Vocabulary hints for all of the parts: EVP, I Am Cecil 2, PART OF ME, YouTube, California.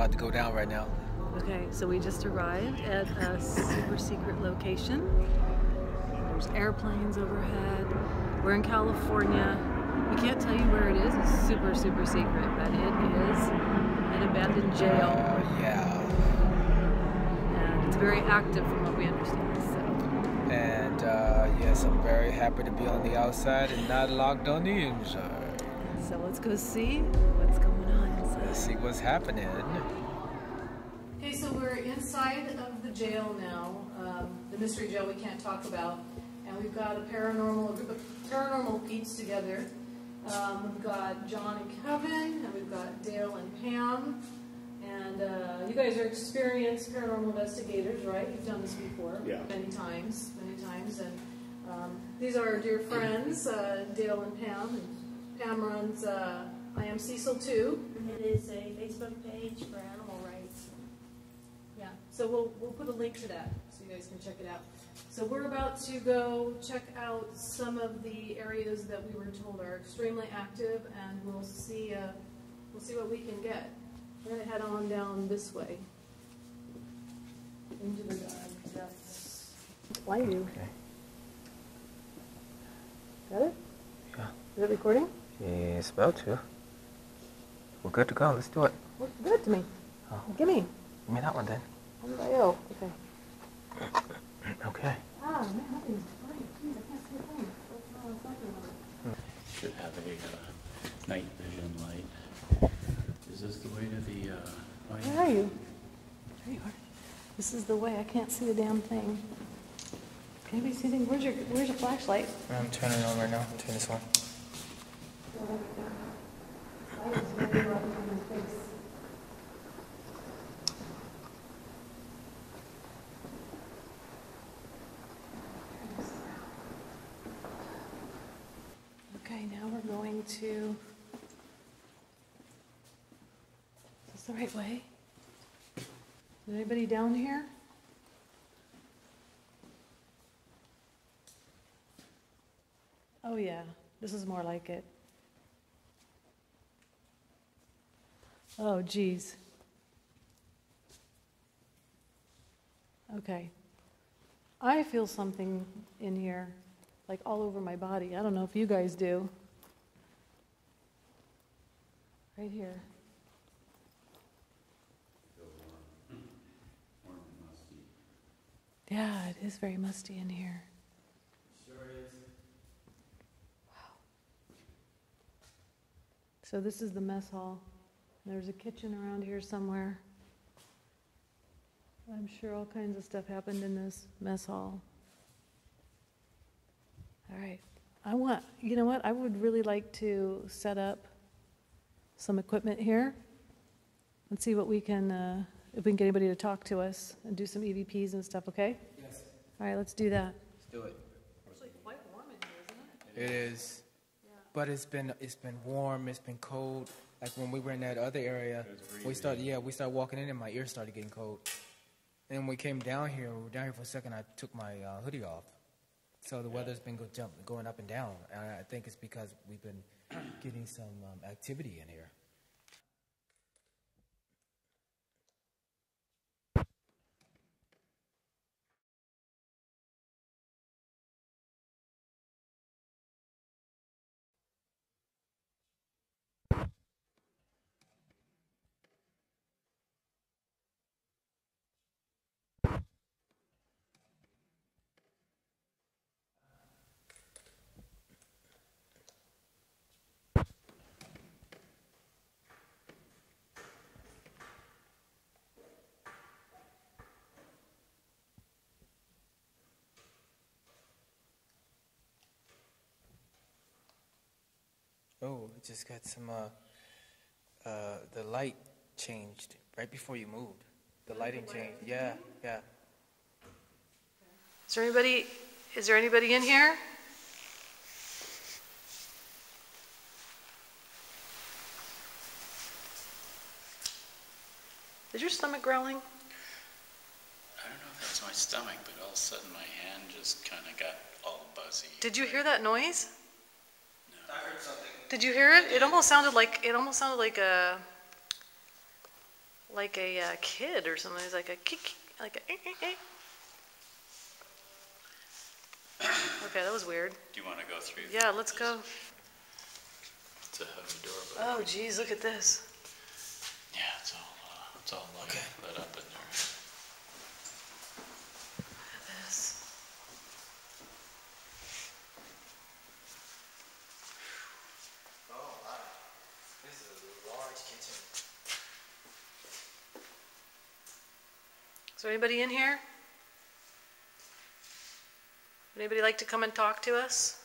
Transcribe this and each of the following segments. about to go down right now. Okay, so we just arrived at a super secret location. There's airplanes overhead. We're in California. We can't tell you where it is. It's super, super secret, but it is an abandoned jail. Yeah. And it's very active from what we understand. So. And yes, I'm very happy to be on the outside and not locked on the inside. So let's go see what's going on inside. Let's see what's happening. Okay, so we're inside of the jail now, the mystery jail we can't talk about, and we've got a group of paranormal peeps together. We've got John and Kevin, and we've got Dale and Pam, and you guys are experienced paranormal investigators, right? You've done this before, yeah. many times, and these are our dear friends, Dale and Pam, Pam runs I Am Cecil 2. It is a Facebook page for animal rights. Yeah, so we'll put a link to that so you guys can check it out. So we're about to go check out some of the areas that we were told are extremely active, and we'll see what we can get. We're gonna head on down this way into the depths. Why you? Okay. Got it? Yeah. Is it recording? Yeah, it's about to. We're good to go. Let's do it. Looks good to me. Oh. Gimme. Give me that one then. Oh, okay. Okay. Ah, man, that thing's bright. Jeez, I can't see a thing. That's all I'm talking about. Should have a night vision light. Is this the way to the light? Where are you? There you are. This is the way. I can't see the damn thing. Can anybody see anything? Where's your flashlight? I'm turning it on right now. I'm turning this on. Light is very bright in my face. Is this the right way? Is there anybody down here? Oh yeah, this is more like it. Oh geez. Okay. I feel something in here, like all over my body. I don't know if you guys do. Right here. Yeah, it is very musty in here. Sure is. Wow. So this is the mess hall. There's a kitchen around here somewhere. I'm sure all kinds of stuff happened in this mess hall. All right. You know what? I would really like to set up some equipment here and see what we can, if we can get anybody to talk to us and do some EVPs and stuff, okay? Yes. All right, let's do that. Let's do it. It's like quite warm in here, isn't it? It is. Yeah. But it's been warm, it's been cold. Like when we were in that other area, we started walking in and my ears started getting cold. And when we came down here, we were down here for a second, I took my hoodie off. So the weather's been going up and down. And I think it's because we've been getting some activity in here. Oh, I just got some, the light changed right before you moved. The lighting changed, yeah, yeah. Is there anybody in here? Is your stomach growling? I don't know if that's my stomach, but all of a sudden my hand just kind of got all buzzy. Did you hear that noise? No. I heard something. Did you hear it? It almost sounded like a like a kid or something. He's like a Okay, that was weird. Do you want to go through? Yeah, let's go. It's a heavy door. But oh, geez, look at this. Yeah, it's all like lit up in there. Look at this. Oh, wow. This is a large kitchen. Is there anybody in here? Would anybody like to come and talk to us?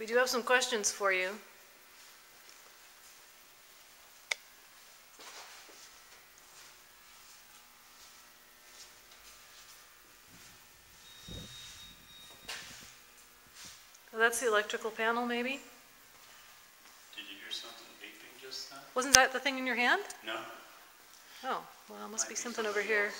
We do have some questions for you. Oh, that's the electrical panel, maybe? Did you hear something beeping just then? Wasn't that the thing in your hand? No. Oh, well, it must be something over here.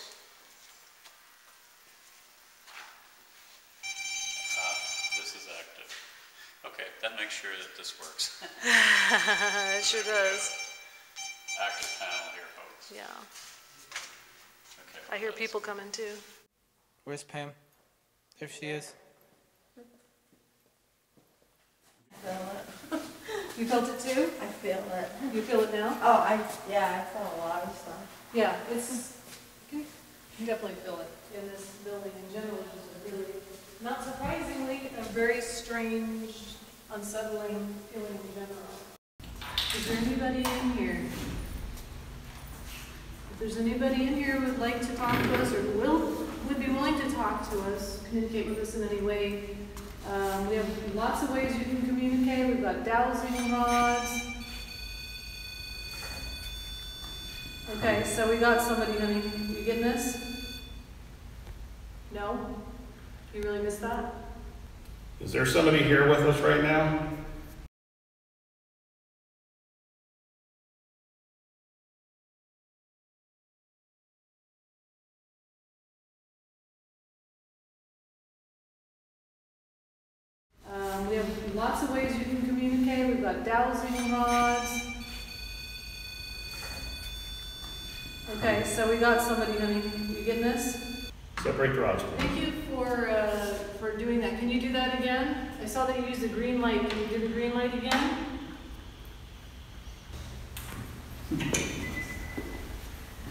Make sure that this works. It sure does. Active panel here, folks. Yeah. Okay, well, I hear people coming too. Where's Pam? There she is. I feel it. You felt it too? I feel it. You feel it now? Oh, I felt a lot of stuff. Yeah, it's just, you definitely feel it in this building in general. It's really, not surprisingly, a very strange, unsettling feeling in general. Is there anybody in here? If there's anybody in here who would like to talk to us or would be willing to talk to us, communicate with us in any way, we have lots of ways you can communicate. We've got dowsing rods. Okay, so we got somebody, honey. You getting this? No? You really missed that? Is there somebody here with us right now? We have lots of ways you can communicate. We've got dowsing rods. Okay, so we got somebody, honey. You getting this? Separate the rods. Thank you for doing that. Can you do that again? I saw that you used the green light. Can you do the green light again? It's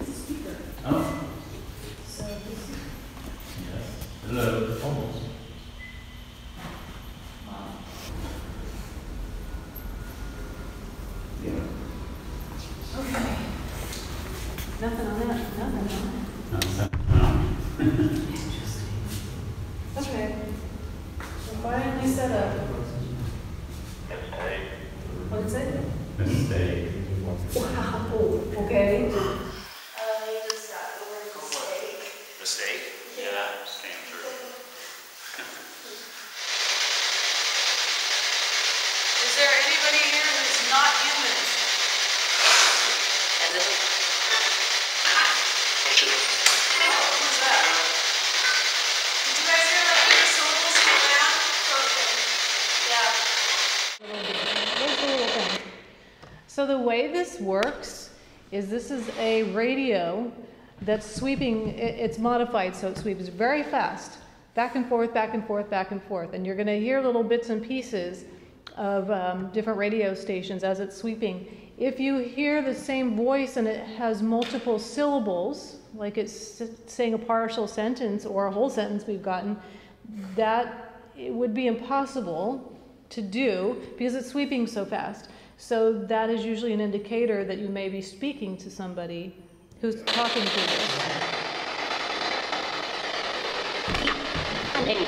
a speaker. Oh. So this. Yes. Hello. Almost. Wow. Yeah. Okay. Nothing on that. Nothing on that. Interesting. Okay. We're finally set up. Mistake. What is it? Mistake. Wow. Okay. Just got the word mistake. Mistake? Yeah, just came through. Is there anybody here who's not human? And this is. So the way this works is this is a radio that's sweeping, it's modified so it sweeps very fast, back and forth, back and forth, back and forth. And you're going to hear little bits and pieces of different radio stations as it's sweeping. If you hear the same voice and it has multiple syllables, like it's saying a partial sentence or a whole sentence we've gotten, that it would be impossible to do because it's sweeping so fast. So that is usually an indicator that you may be speaking to somebody who's talking to you. Hey. So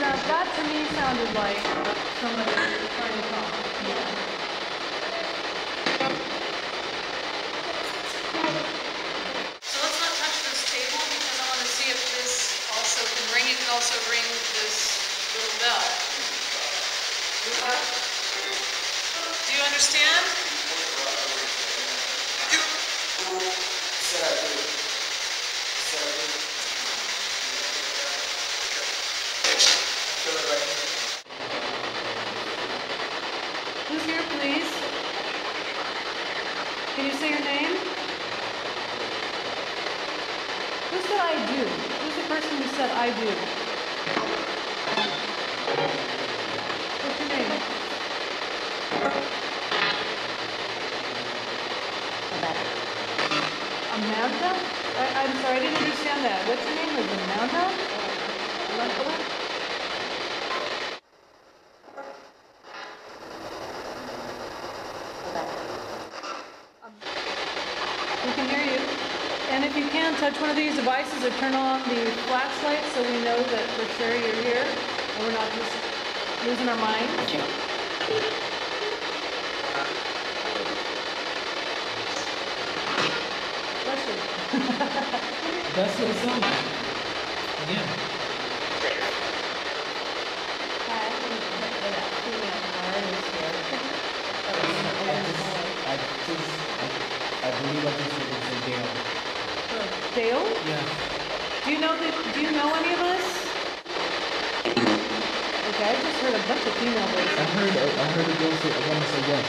now that to me sounded like somebody trying to talk. Yeah. So let's not touch this table because I want to see if this also can ring. It can also ring this little bell. Do you understand? Who's here, please? Can you say your person who said I do. What's your name? Amanda. Amanda? I'm sorry, I didn't understand that. What's your name? Is Amanda? Amanda? Touch one of these devices or turn on the flashlight so we know that for sure you're here and we're not just losing our mind. Bless you. That's what it's on. Again. I believe Dale? Yeah. Do you know any of us? Okay, I just heard a bunch of female voices. I heard a girl say, I want to say yes.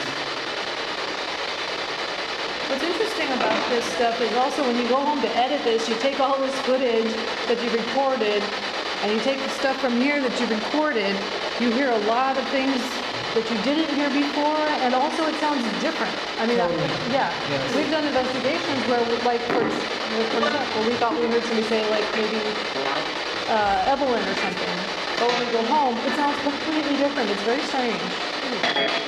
What's interesting about this stuff is also when you go home to edit this, you take all this footage that you recorded, and you take the stuff from here that you recorded, you hear a lot of things that you didn't hear before, and also it sounds different. I mean, totally. Yeah. Yes. We've done investigations where, like, for example, we thought we heard somebody say, like, maybe Evelyn or something. But when we go home, it sounds completely different. It's very strange. Mm.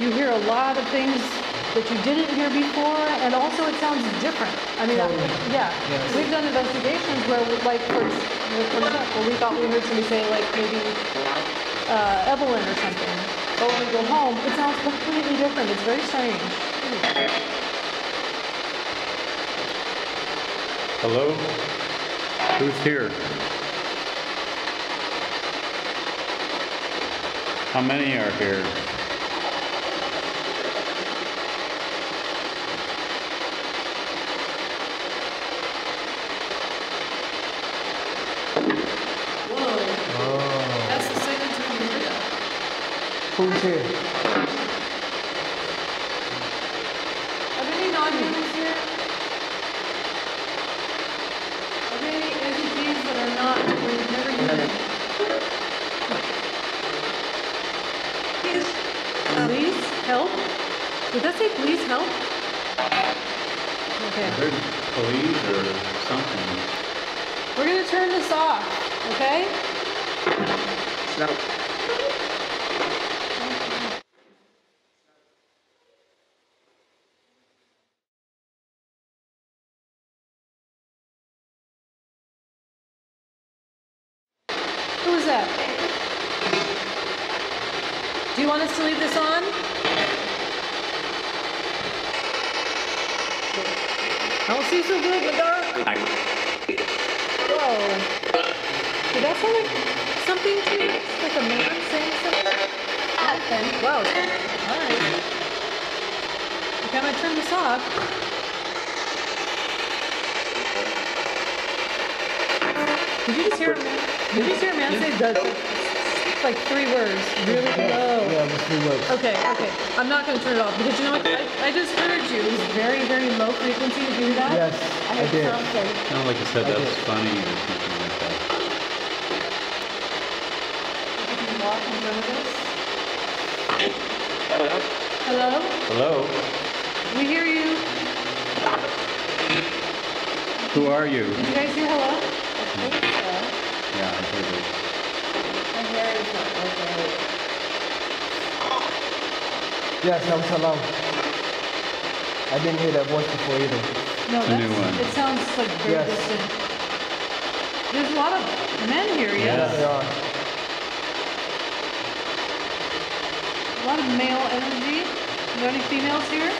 You hear a lot of things that you didn't hear before, and also it sounds different. I mean, totally. Yeah. Yes. We've done investigations where, like, for example, we thought we heard somebody say, like, maybe Evelyn or something. But when we go home, it sounds completely different. It's very strange. Hello? Who's here? How many are here? Who's here? Are there any non-humans here? Are there any entities that are not, we've never human? Please, please help? Did that say please help? Okay. I heard police or something. We're going to turn this off, okay? No. Do you want us to leave this on? I don't see so good in the dark. Whoa. Did that sound like something to you? Like a man saying something? Nothing. Whoa. All right. Okay, I'm going to turn this off. Did you just hear a man? Did you just hear a man say that? Like three words, really low. Yeah, just 3 words. Okay, okay. I'm not going to turn it off because you know what? I just heard you. It was very, very low frequency. Did you hear that? Yes, I did. Something. Sound like you said that was funny or something like that. Can you walk in front of us? Hello? Hello? We hear you. Who are you? Did you guys hear hello? I think so. Yeah, I heard it. Yes, that was hello. I didn't hear that voice before either. No, that's a new one. It sounds like very distant. There's a lot of men here, yes? Yeah, there are. A lot of male energy. Are there any females here?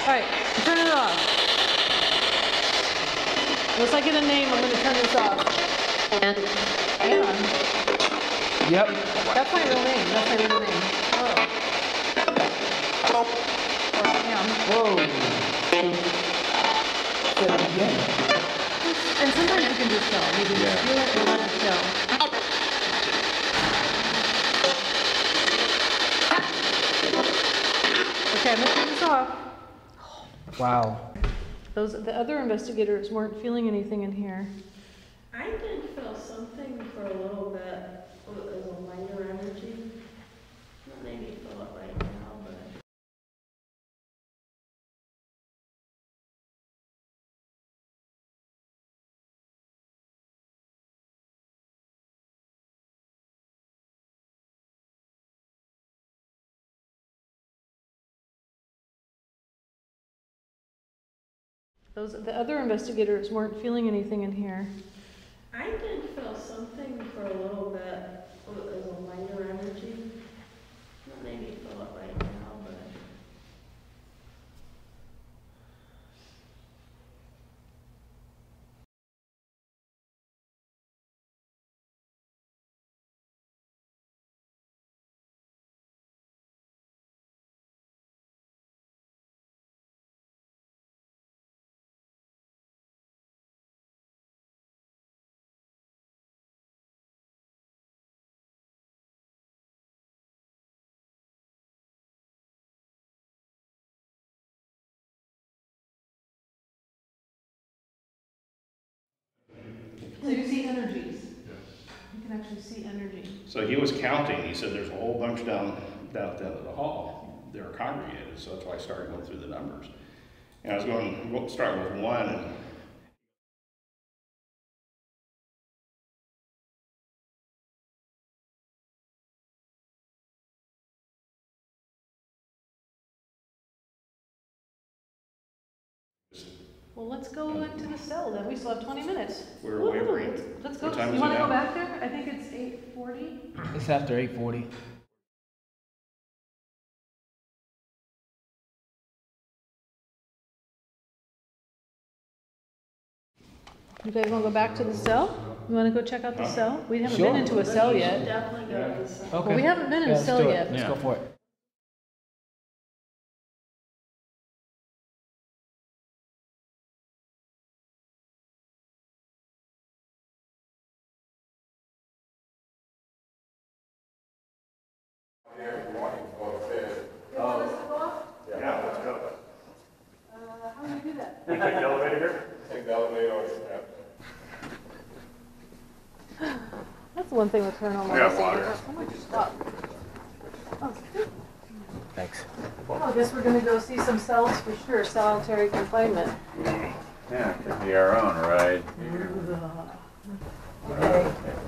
All right, turn it off. Once I get a name, I'm going to turn this off. And Yep. That's my real name. That's my real name. Hello. Or I am. Whoa. Say it again. And sometimes you can just tell. You can just feel it and let it go. Okay, I'm going to turn this off. Wow. The other investigators weren't feeling anything in here. I did feel something for a little bit. It was a lighter energy. Not maybe feel it right now, but. The other investigators weren't feeling anything in here. I did feel something for a little bit. It was a lighter energy. Not maybe feel it right now, but. So you see energies. Yes. You can actually see energy. So he was counting. He said there's a whole bunch down the hall. They were congregated, so that's why I started going through the numbers. And I was going to start with one. And well, let's go back to the cell then. We still have 20 minutes. We're wavering. Let's go. You want to go back there? I think it's 8:40. It's after 8:40. You guys want to go back to the cell? You want to go check out the cell? We haven't been into a cell yet. We definitely go to the cell. Okay. Well, we haven't been in a cell yet. Let's go for it. You take the elevator here? Take the elevator on your lap. That's one thing with turn on. We have water. Thanks. Well, I guess we're going to go see some cells for sure. Solitary confinement. Yeah, it could be our own ride. Okay.